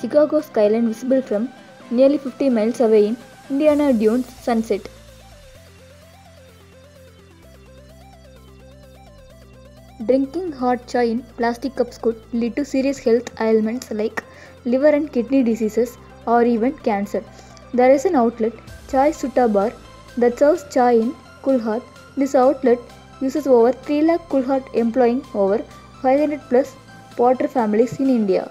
Chicago skyline visible from nearly 50 miles away in Indiana Dunes sunset. Drinking hot chai in plastic cups could lead to serious health ailments like liver and kidney diseases or even cancer. There is an outlet, Chai Sutta Bar, that serves chai in Kulhat. This outlet uses over 3 lakh Kulhat employing over 500 plus potter families in India.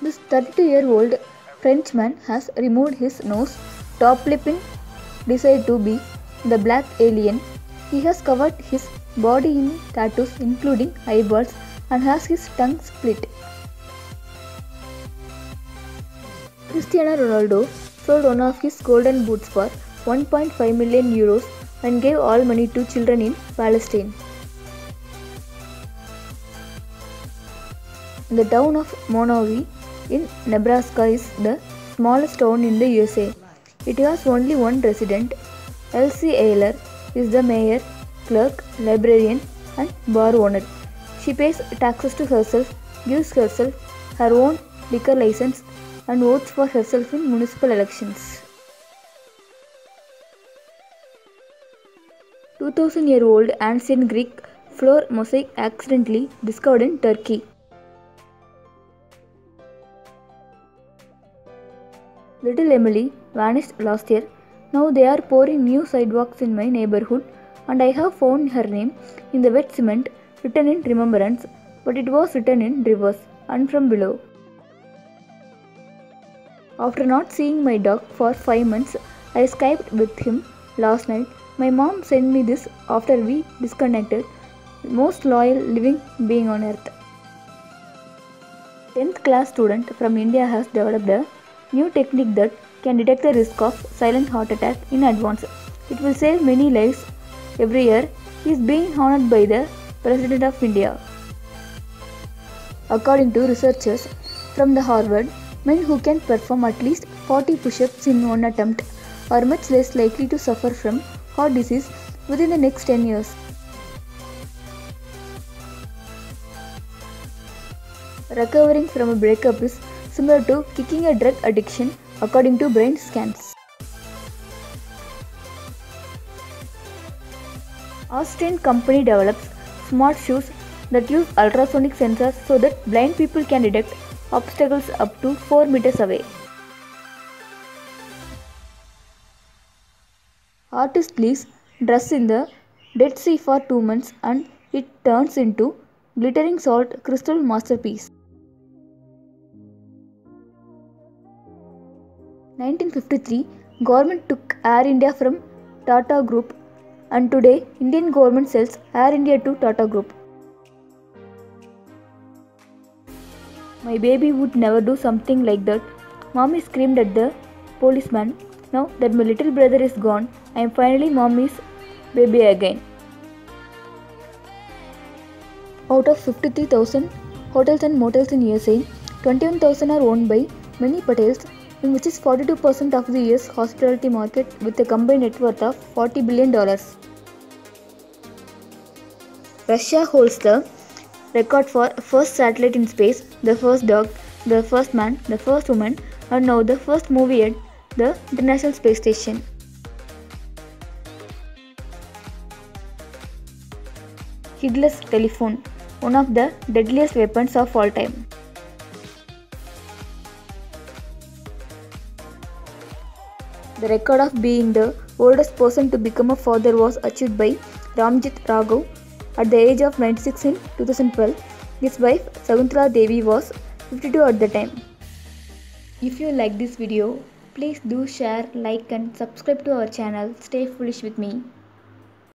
This 32-year-old Frenchman has removed his nose top lip in Decide to Be the Black Alien. He has covered his body in tattoos including eyeballs and has his tongue split. Cristiano Ronaldo sold one of his golden boots for 1.5 million euros and gave all money to children in Palestine. The town of Monowi in Nebraska is the smallest town in the USA. It has only one resident. Elsie Ailer is the mayor, clerk, librarian and bar owner. She pays taxes to herself, gives herself her own liquor license and votes for herself in municipal elections. 2000-year-old ancient Greek floor mosaic accidentally discovered in Turkey. Little Emily vanished last year. Now they are pouring new sidewalks in my neighborhood and I have found her name in the wet cement, written in remembrance, but it was written in reverse and from below. After not seeing my dog for 5 months, I Skyped with him last night. My mom sent me this after we disconnected. Most loyal living being on earth. 10th class student from India has developed a new technique that can detect the risk of silent heart attack in advance. It will save many lives every year. He is being honored by the President of India. According to researchers from the Harvard, men who can perform at least 40 push-ups in one attempt are much less likely to suffer from heart disease within the next 10 years. Recovering from a breakup is similar to kicking a drug addiction, according to brain scans. Austrian company develops smart shoes that use ultrasonic sensors so that blind people can detect obstacles up to 4 meters away. Artist leaves dress in the Dead Sea for 2 months and it turns into glittering salt crystal masterpiece. 1953, government took Air India from Tata Group and today Indian government sells Air India to Tata Group. My baby would never do something like that. Mommy screamed at the policeman. Now that my little brother is gone, I am finally mommy's baby again. Out of 53,000 hotels and motels in USA, 21,000 are owned by many Patels, which is 42% of the US hospitality market with a combined net worth of $40 billion. Russia holds the record for first satellite in space, the first dog, the first man, the first woman, and now the first movie at the International Space Station. Headless telephone, one of the deadliest weapons of all time. The record of being the oldest person to become a father was achieved by Ramjit Raghav at the age of 96 in 2012. His wife Savitri Devi was 52 at the time. If you like this video, please do share, like and subscribe to our channel. Stay foolish with me.